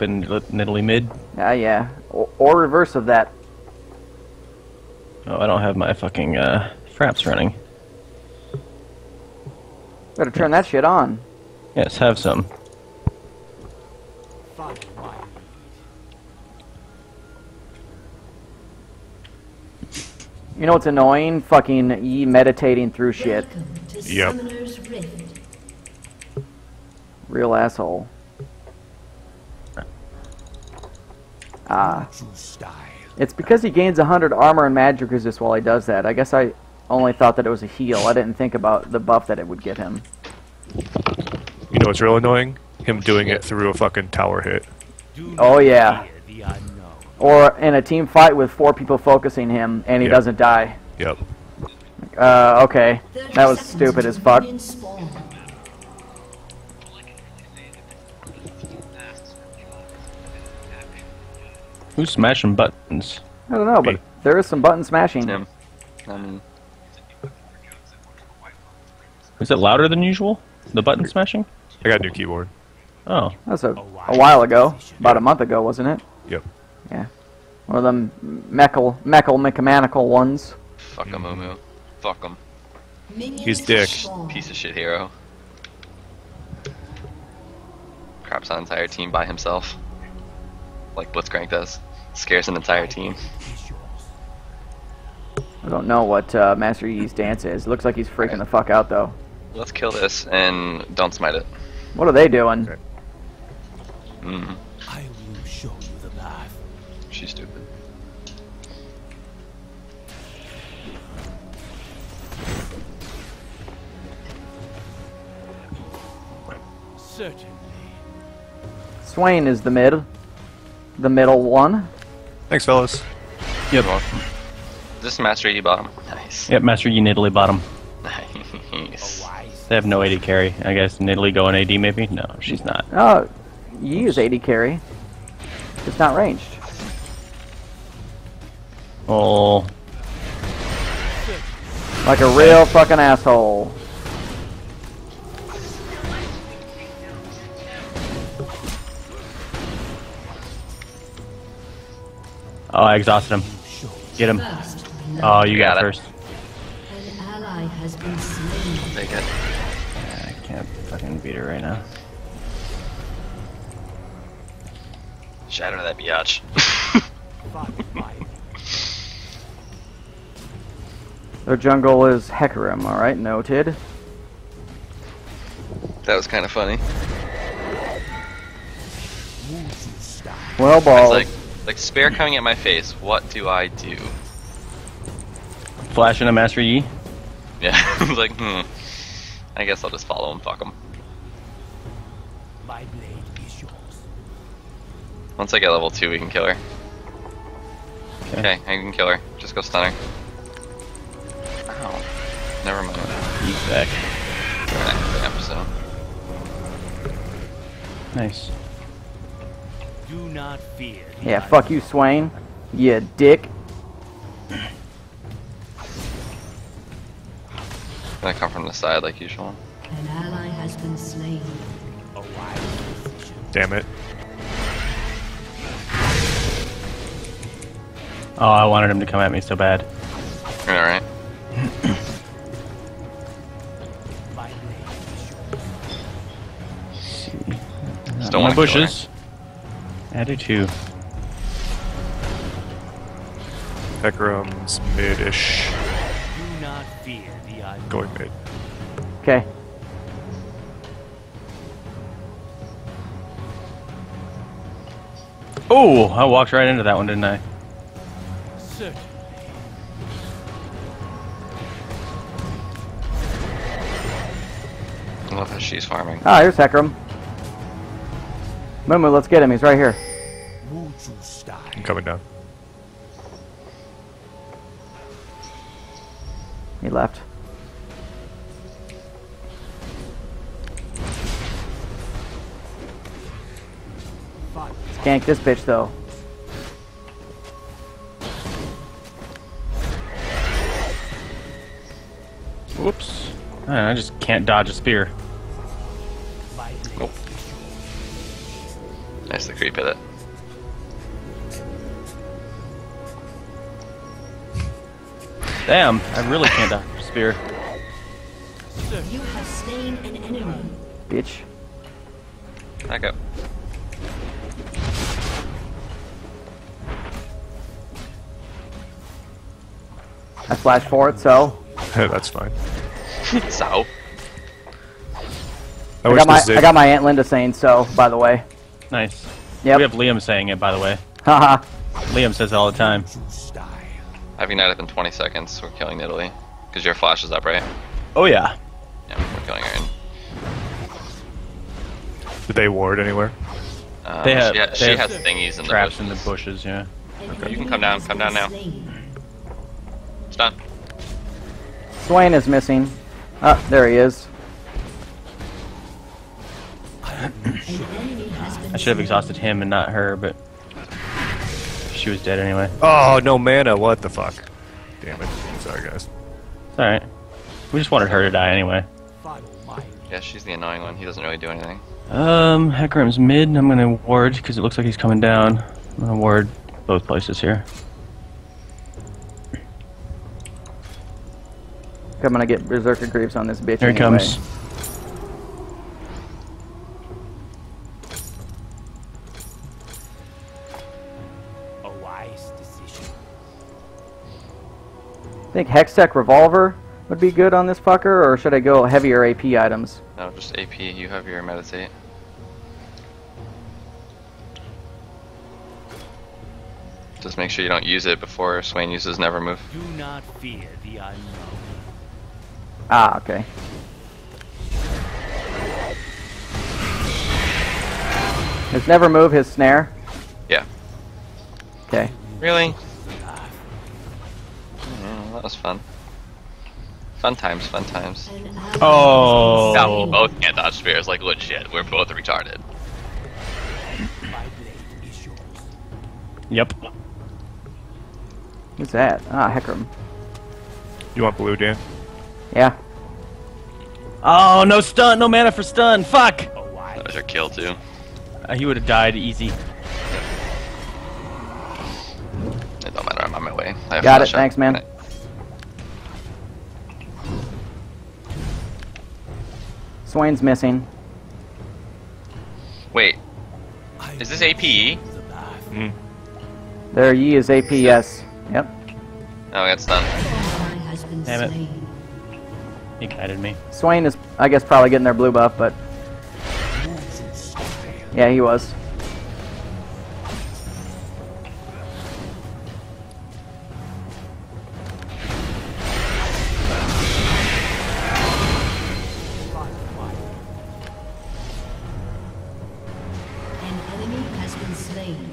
in Nidalee mid. Yeah. Or reverse of that. Oh, I don't have my fucking Fraps running. Better turn that shit on. Yes, have some. You know what's annoying? Fucking Yi meditating through shit. Yep. Real asshole. Ah. It's because he gains 100 armor and magic resist while he does that. I guess I only thought that it was a heal. I didn't think about the buff that it would get him. You know what's real annoying? Him doing it through a fucking tower hit. Oh yeah. Or in a team fight with 4 people focusing him and he doesn't die. Yep. Okay. That was stupid as fuck. Who's smashing buttons? I don't know, but there is some button smashing. Yeah. I mean, is it louder than usual? The button smashing? I got a new keyboard. Oh, that's a while ago. About a month ago, wasn't it? Yep. Yeah. One of them mechanical ones. Fuck him, Mumu. Fuck him. He's dick. Piece of shit hero. Craps on entire team by himself. Like Blitzcrank does. Scares an entire team. I don't know what Master Yi's dance is. It looks like he's freaking the fuck out, though. Let's kill this and don't smite it. What are they doing? Okay. I will show you the path. She's stupid. Certainly. Swain is the mid. The middle one. Thanks, fellas. Yep. This is Master Yi bottom. Nice. Yep, Master Yi Nidalee bottom. Nice. They have no AD carry. I guess Nidalee going AD maybe? No, she's not. Oh, Yi is AD carry. It's not ranged. Oh. Like a real fucking asshole. Oh, I exhausted him. Get him. Oh, you got it first. An ally has been slain. I'll take it. I can't fucking beat her right now. Shatter that biatch. Their jungle is Hecarim, alright, noted. That was kind of funny. Well, balls. Like, spare coming at my face, what do I do? Flashing a Master Yi? Yeah, I was like, I guess I'll just follow him, fuck him. My blade is yours. Once I get level 2, we can kill her. Okay, I can kill her. Just go stun her. Ow. Never mind. He's back. So. Nice. Do not fear. Yeah, fuck you, Swain. You dick. Can I come from the side like usual? An ally has been slain. Damn it. Oh, I wanted him to come at me so bad. Alright. Still want bushes. I do too. Hecarim's mid-ish. Going mid. Okay. Oh, I walked right into that one, didn't I? Sick. I love how she's farming. Ah, here's Hecarim. Mumu, let's get him. He's right here. I'm coming down. He left. Skank this bitch, though. Whoops. I just can't dodge a spear. Nicely creep at it. Damn, I really can't dodge spear. You have slain an enemy. Bitch. Back up. I flashed for it, so. That's fine. So. I got my Aunt Linda saying so, by the way. Nice. Yep. We have Liam saying it, by the way. Haha. Liam says it all the time. Have you not up in 20 seconds? We're killing Nidalee. Because your flash is up, right? Oh, yeah. Yeah, we're killing her. Did they ward anywhere? They have, she has thingies in the traps in the bushes, yeah. Okay. You can come down now. Stop. Swain is missing. Oh, there he is. I should have exhausted him and not her, but she was dead anyway. Oh, no mana, what the fuck? Damn it. Sorry, guys. It's alright. We just wanted her to die anyway. Yeah, she's the annoying one. He doesn't really do anything. Hecarim's mid, and I'm gonna ward because it looks like he's coming down. I'm gonna ward both places here. I'm gonna get Berserker Greaves on this bitch. Here he comes. A wise decision. I think Hextech Revolver would be good on this fucker, or should I go heavier AP items? No, just AP. You have your Meditate. Just make sure you don't use it before Swain uses Nevermove. Do not fear the unknown. Ah, okay. Does Nevermove his snare? Yeah. Okay. Really? Mm, that was fun. Fun times, fun times. Oh! Now we both can't dodge spears, like legit. We're both retarded. Yep. Who's that? Ah, Hecarim. You want blue, Dan? Yeah. Oh, no stun, no mana for stun. Fuck. Oh, why? That was your kill too. He would have died easy. It don't matter. I'm on my way. I have got it. Thanks, man. Right. Swain's missing. Wait. Is this APE? Mm. Their Yi is AP. Yes. Yep. Oh, that's done. Damn it. He guided me. Swain is, I guess, probably getting their blue buff, but yeah, he was. An enemy has been slain.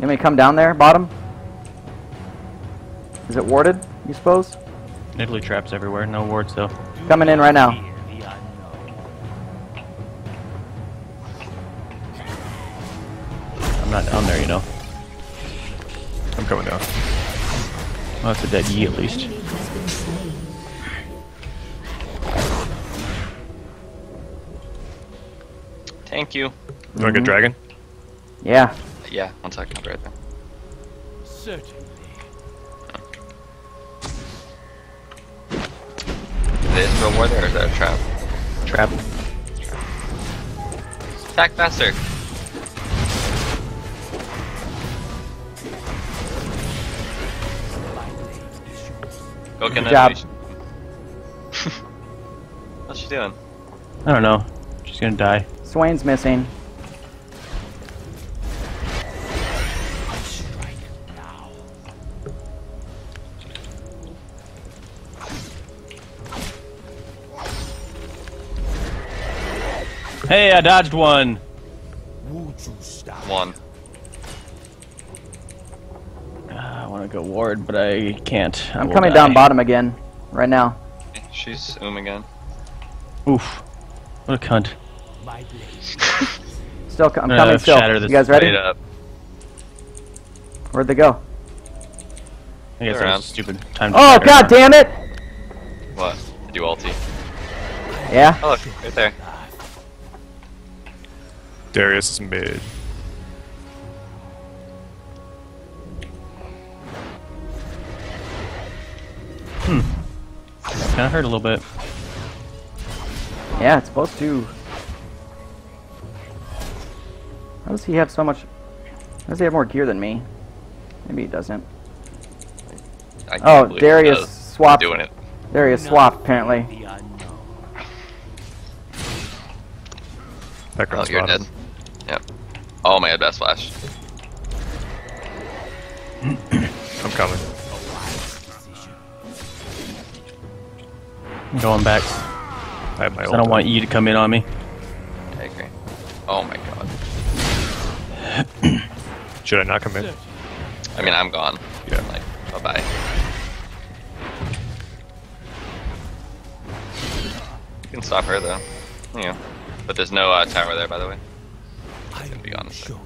You may come down there, bottom. Is it warded? You suppose? Nidalee traps everywhere, no wards though. Coming in right now. I'm not down there, you know. I'm coming down. Well, that's a dead Yi at least. Thank you. You want a good dragon? Yeah. Yeah, one second, I'll be right there. Certainly. Is there a ward there or is that a trap? Trap. Attack faster! Go get an. What's she doing? I don't know. She's gonna die. Swain's missing. Hey, I dodged one. One. I want to go ward, but I can't. I'm coming down bottom again, right now. She's again. Oof! What a cunt. Still, I'm coming. Still, you guys ready? Up. Where'd they go? I guess that was stupid. Time. Oh god damn it! What? Did you ulti? Yeah. Oh look, right there. Darius is mid. Kinda hurt a little bit. Yeah, it's supposed to. How does he have so much? How does he have more gear than me? Maybe he doesn't. Oh, Darius swapped. Doing it. Darius swapped apparently. Oh, you're dead. Yep. Oh my god, best flash. I'm coming. I'm going back. I have my ult. I don't want you to come in on me. I agree. Oh my god. Should I not come in? I mean, I'm gone. Yeah. Like, bye bye. You can stop her though. Yeah. But there's no tower there, by the way. I'm gonna be honest. Your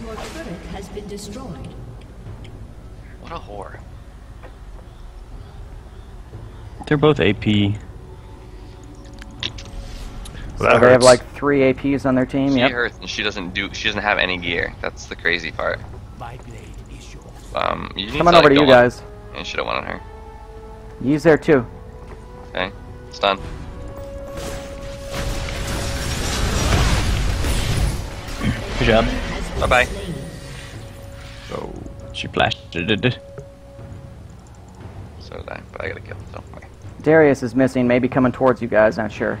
turret has been destroyed. What a whore. They're both AP. Well, so they have like 3 APs on their team. She hurts, and she doesn't have any gear. That's the crazy part. My blade is yours. You need to, like, over to you guys. And should have won on her. He's there too. Okay, it's done. Good job. Bye bye. Oh, she flashed it. So that, but I gotta kill him, so. Okay. Darius is missing, maybe coming towards you guys, not sure.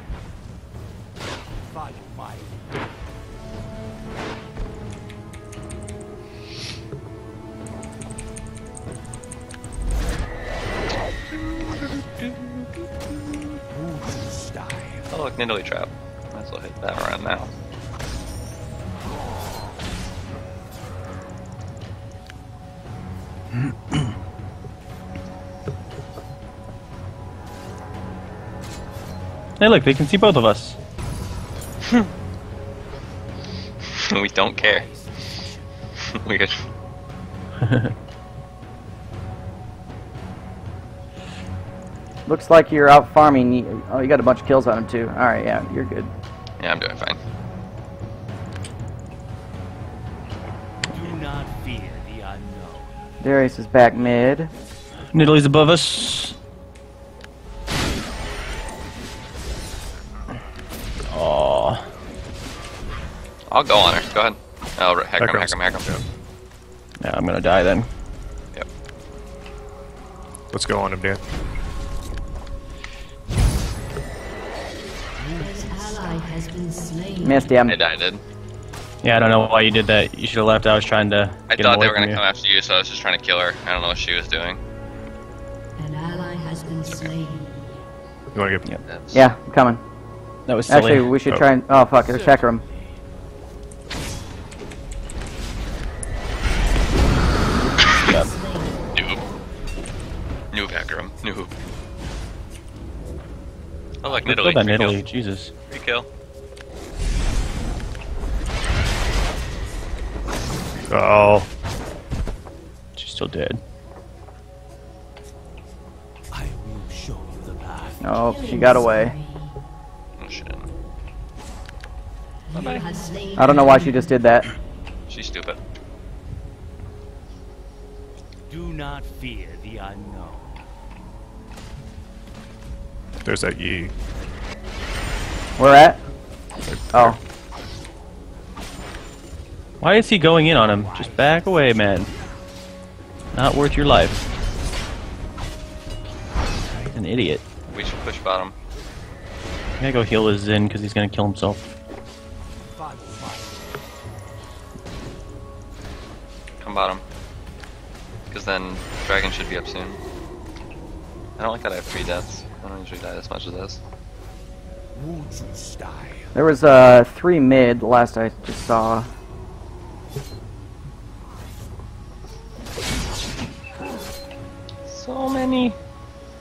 Oh look, Nidalee trap. Might as well hit that around now. Hey look, they can see both of us. We don't care. Weird. Looks like you're out farming. Oh, you got a bunch of kills on him too. Alright, yeah, you're good. Yeah, I'm doing fine. Do not fear the unknown. Darius is back mid. Nidalee's above us. I'll go on her. Go ahead. Oh, Hecarim. Yeah, I'm gonna die then. Yep. Let's go on him, Dan. Missed him. I died. Yeah, I don't know why you did that. You should have left. I was trying to. I thought they were gonna come after you, so I was just trying to kill her. I don't know what she was doing. An ally has been slain. You wanna get? Yep. Yeah, I'm coming. That was silly. Actually, we should try and. Oh fuck! There's Hecarim. Noob. I like Nidalee. Nidalee, Jesus. Free kill. Oh. She's still dead. I will show you the path. No, she got away. Oh shit. Bye-bye. I don't know why she just did that. She's stupid. Do not fear the unknown. There's that Yi. Where at? Oh. Why is he going in on him? Just back away, man. Not worth your life. An idiot. We should push bottom. I gotta go heal his Xin because he's gonna kill himself. Come bottom. Because then Dragon should be up soon. I don't like that I have 3 deaths. I don't usually die as much as this. There was 3 mid last I just saw. So many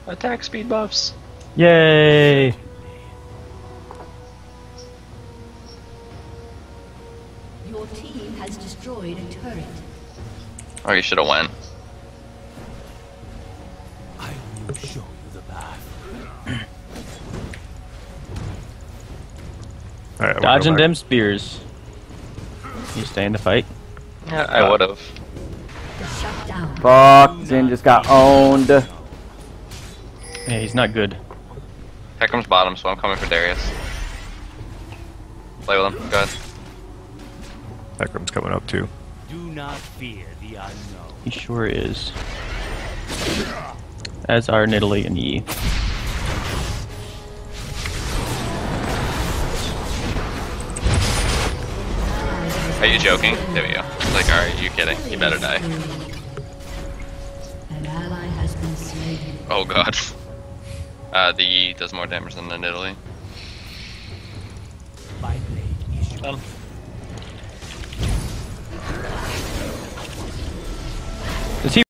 attack speed buffs. Yay! Your team has destroyed a turret. Oh, you should have won. I will show you the path. Right, dodging them spears. You stay in the fight. Yeah, I would have. Fuck, Xin just got owned. Yeah, he's not good. Hecarim's bottom, so I'm coming for Darius. Play with him, go ahead. Hecarim's coming up too. Do not fear the unknown. He sure is. As are Nidalee and Yi. Are you joking? There we go. Like, are you kidding? You better die. An ally has been slain. Oh god. The Yi does more damage than the Nidalee. Does he